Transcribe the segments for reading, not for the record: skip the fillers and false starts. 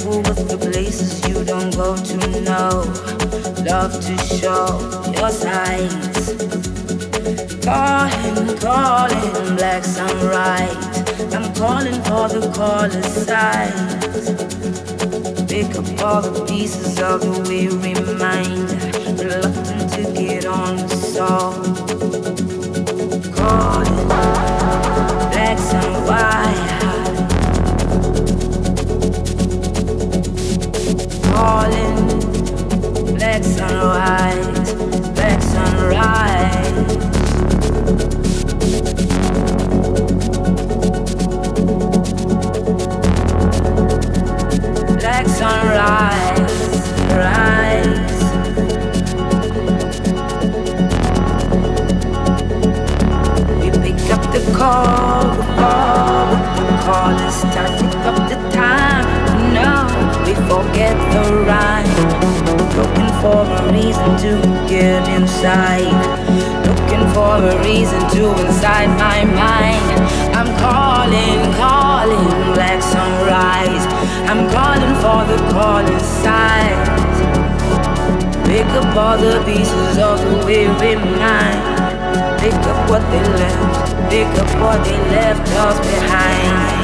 careful with the places you don't go to know. Love to show your signs. Calling, calling, black sunlight. I'm calling for the caller signs. Pick up all the pieces of the weary mind, reluctant to get on the soul. Calling, black sunlight. Calling, black sunrise, black sunrise. Black sunrise, rise. You pick up the call, the call is starting up the time. No. We forget the rhyme, looking for a reason to get inside, looking for a reason to inside my mind. I'm calling, calling, black sunrise. I'm calling for the call inside. Pick up all the pieces of the weary mind. Pick up what they left, pick up what they left us behind.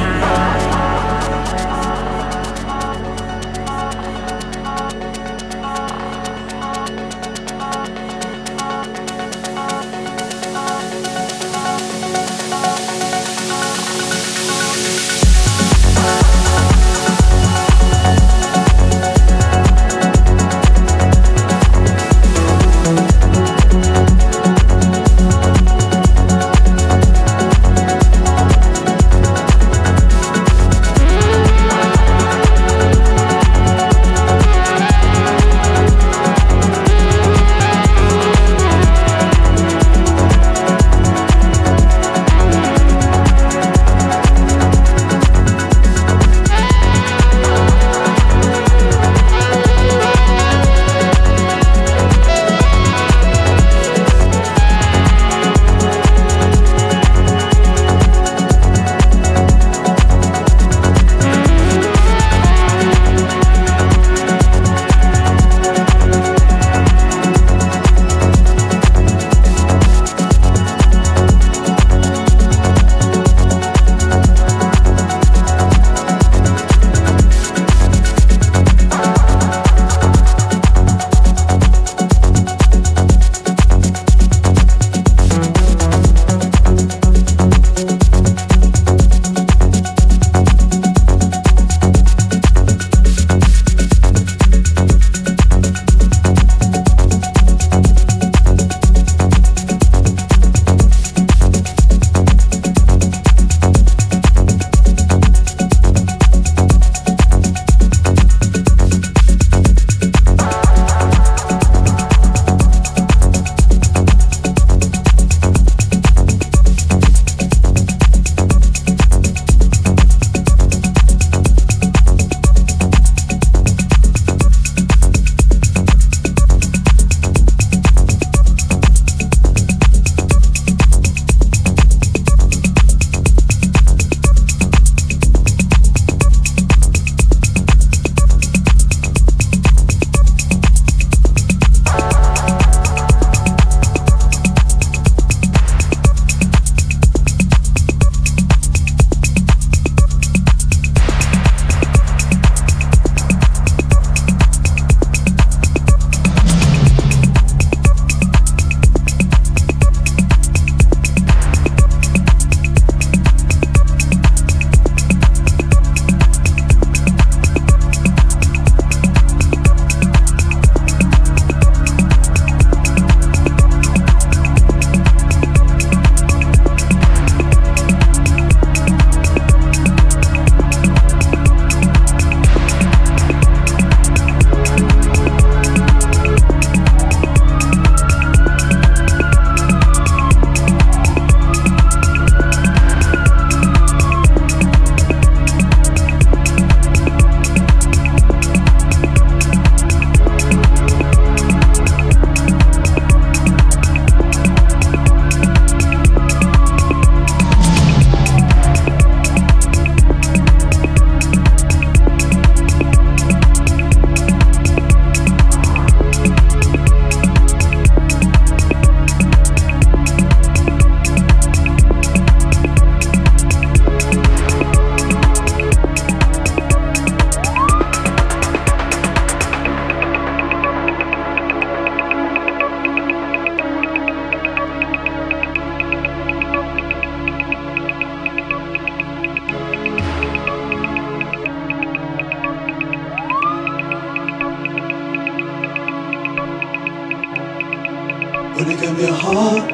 When it gave me a heart,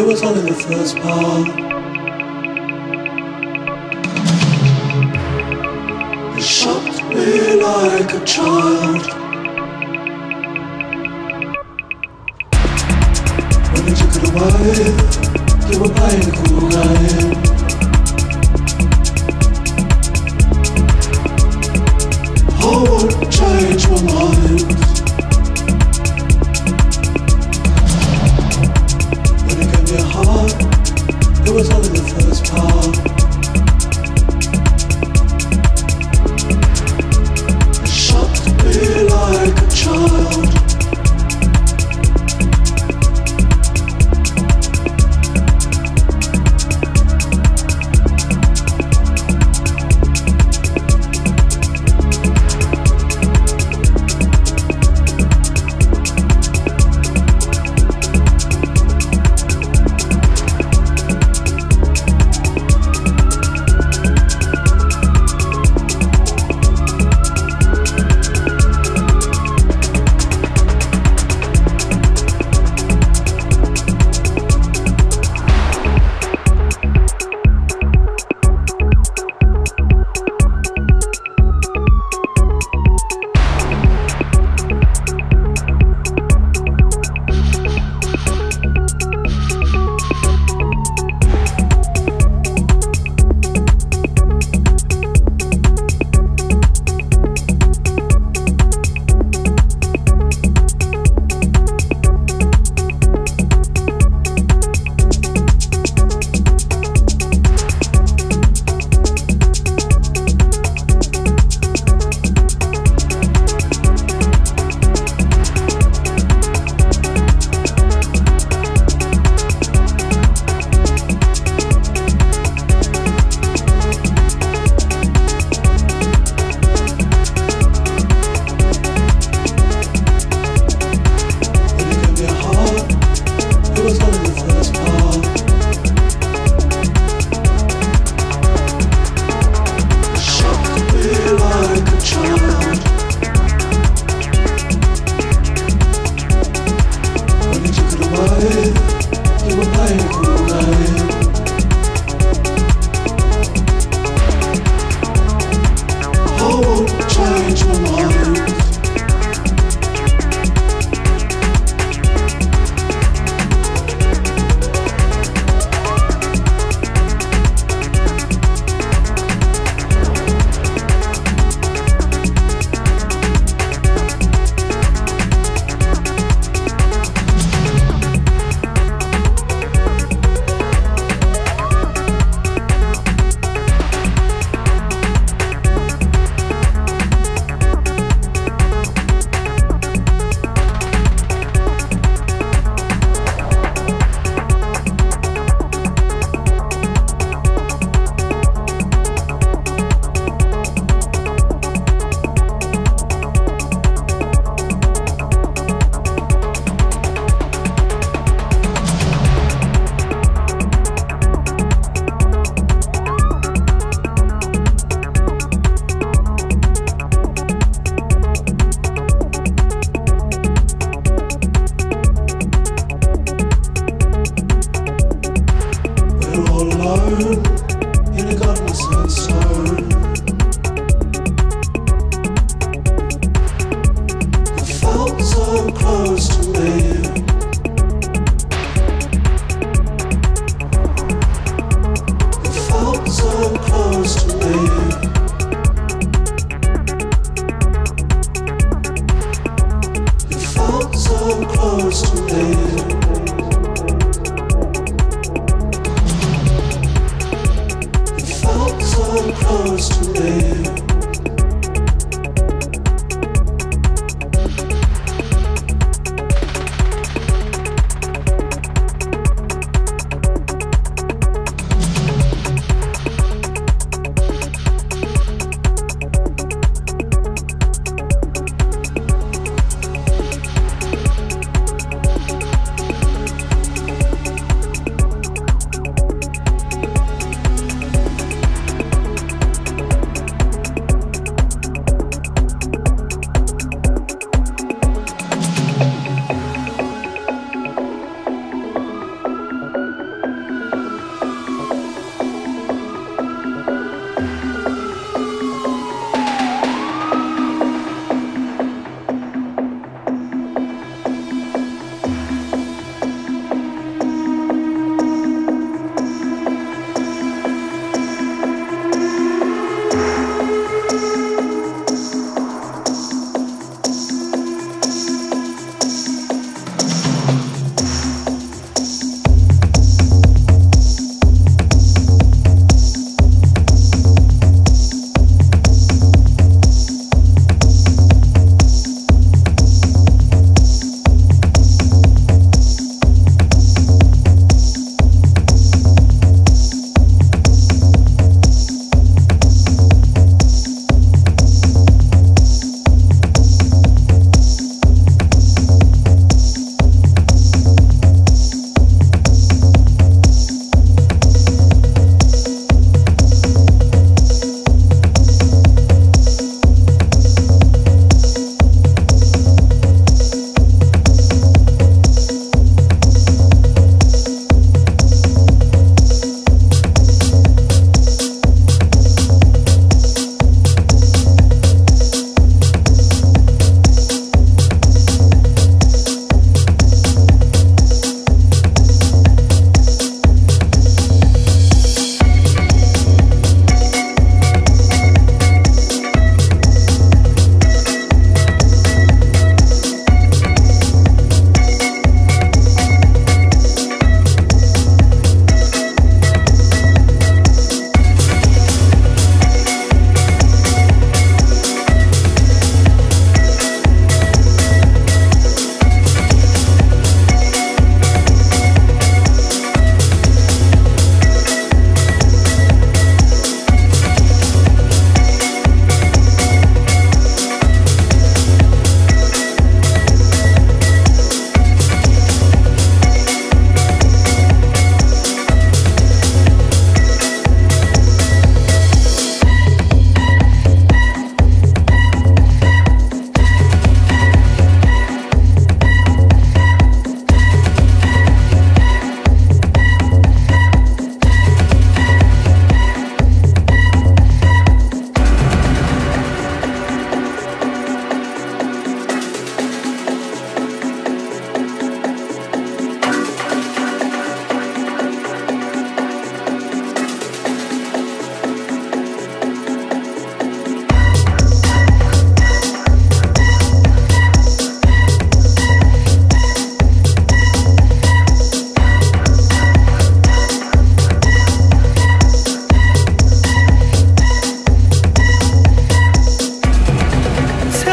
it was only the first part. You shocked me like a child. When you took it away, you were playing a cool game. I won't change my mind. It was only the first part. It shocked me like a child.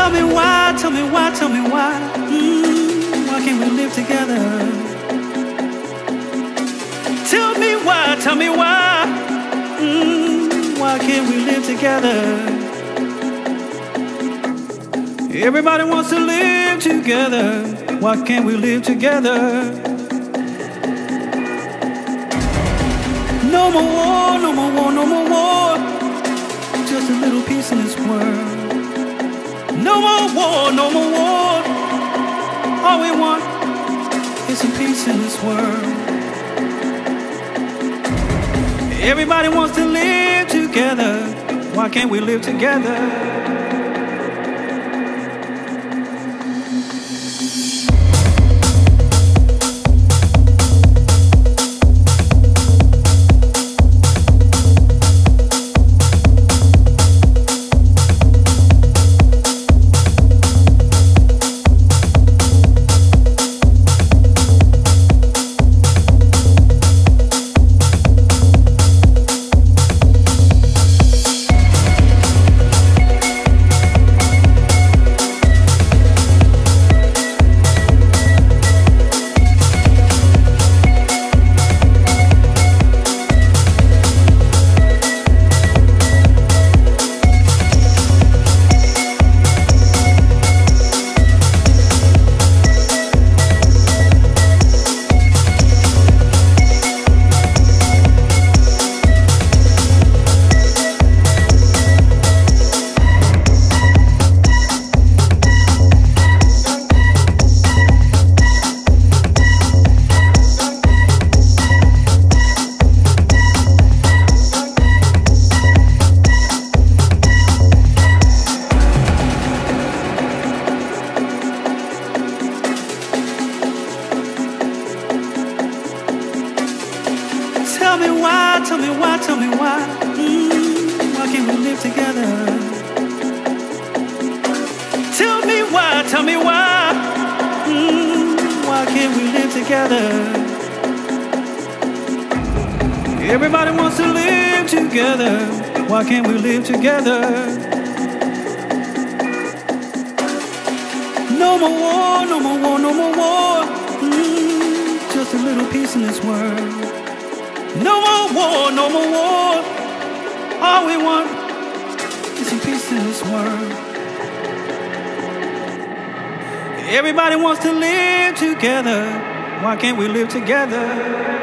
Tell me why, tell me why, tell me why. Why can't we live together? Tell me why, tell me why. Why can't we live together? Everybody wants to live together. Why can't we live together? No more war, no more war, no more war. Just a little piece in this world. No more war, no more war. All we want is some peace in this world. Everybody wants to live together. Why can't we live together? Tell me why, tell me why, tell me why. Why can't we live together? Tell me why, tell me why. Why can't we live together? Everybody wants to live together. Why can't we live together? No more war, no more war, no more war. Just a little piece in this world. No more war, no more war. All we want is some peace in this world. Everybody wants to live together. Why can't we live together?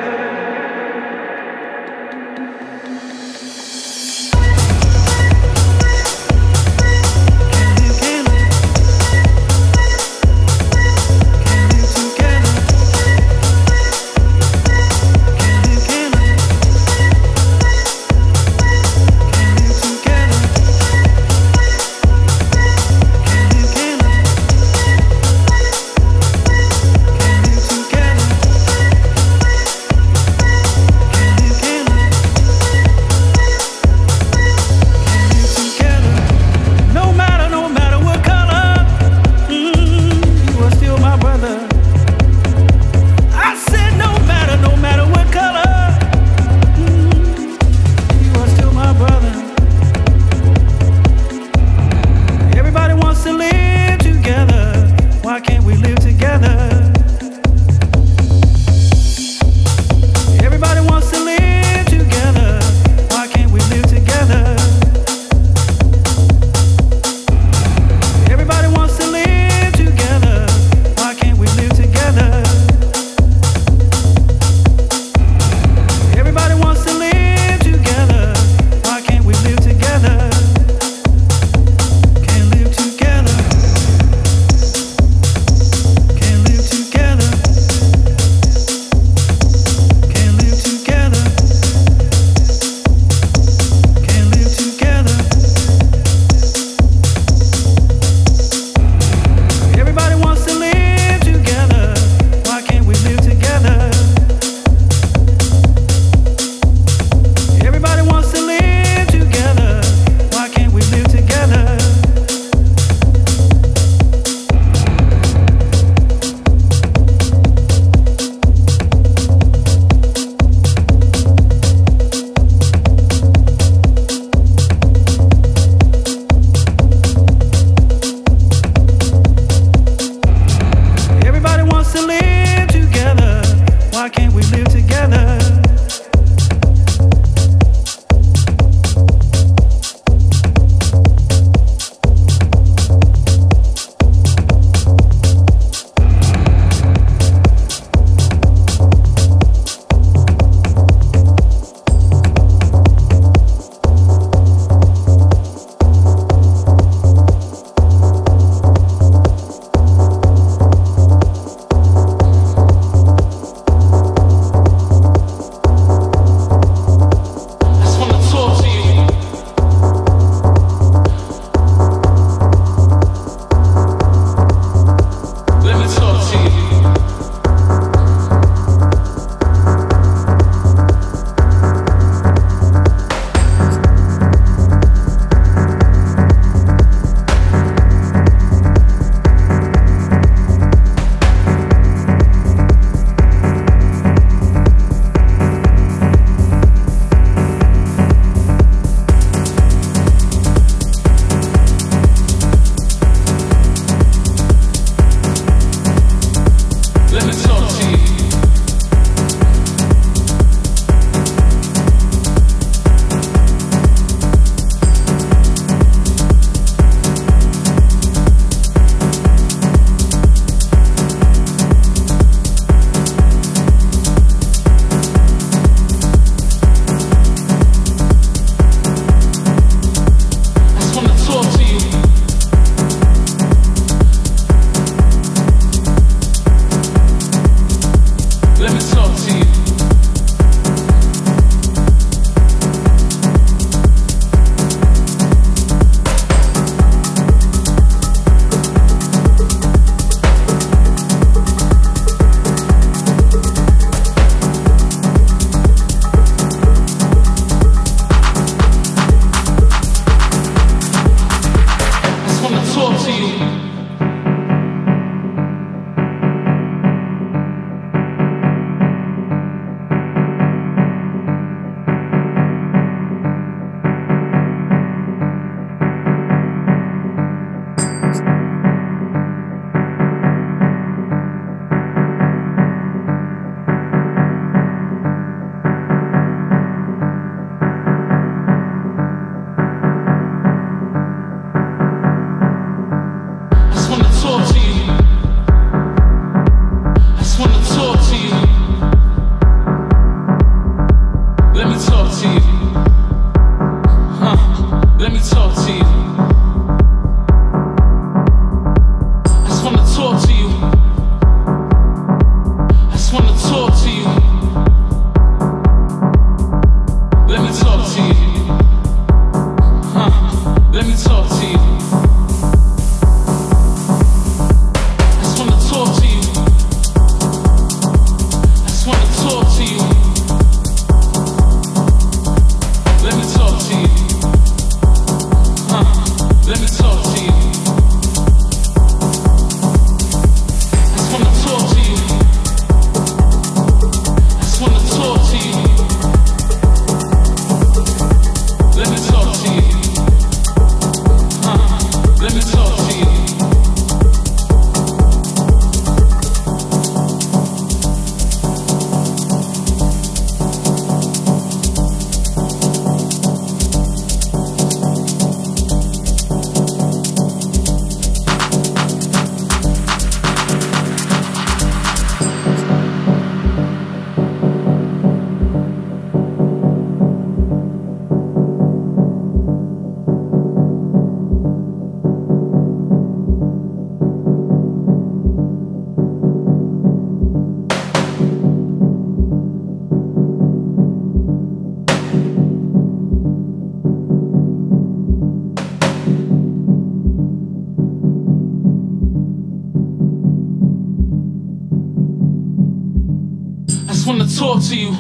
just wanna talk to you.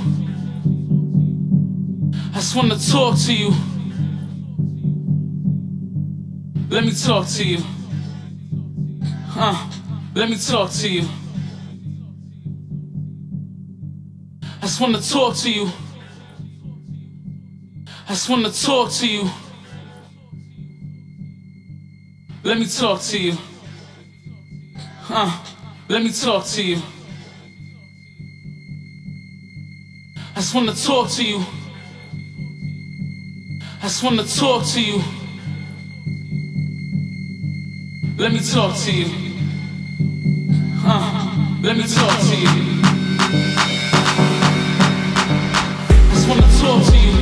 I just wanna talk to you. Let me talk to you. Let me talk to you. I just wanna talk to you. I just wanna talk to you. Let me talk to you. Let me talk to you. I just wanna talk to you. I just wanna talk to you. Let me talk to you. Let me talk to you. I just wanna talk to you.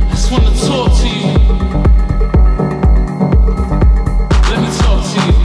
I just wanna talk to you. I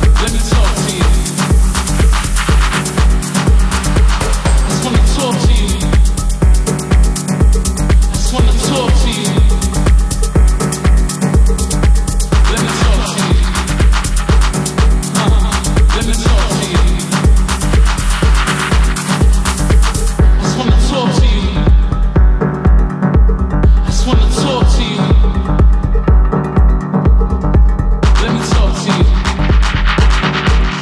just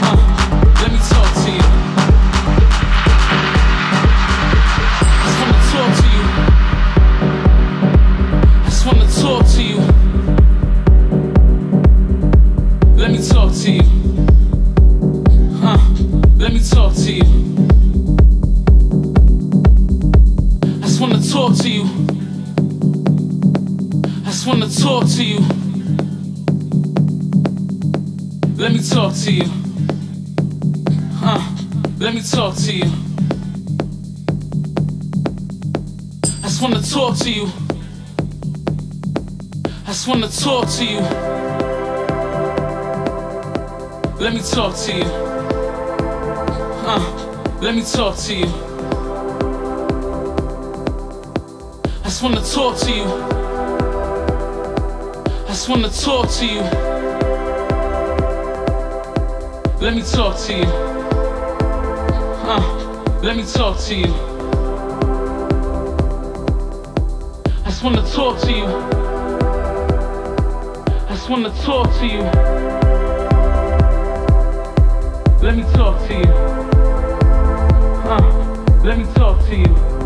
wanna talk to you. Let me talk to you. Let me talk to you. I just wanna talk to you. I just wanna talk to you. Let me talk to you. Let me talk to you. I just wanna talk to you. I just wanna talk to you. Let me talk to you. Let me talk to you.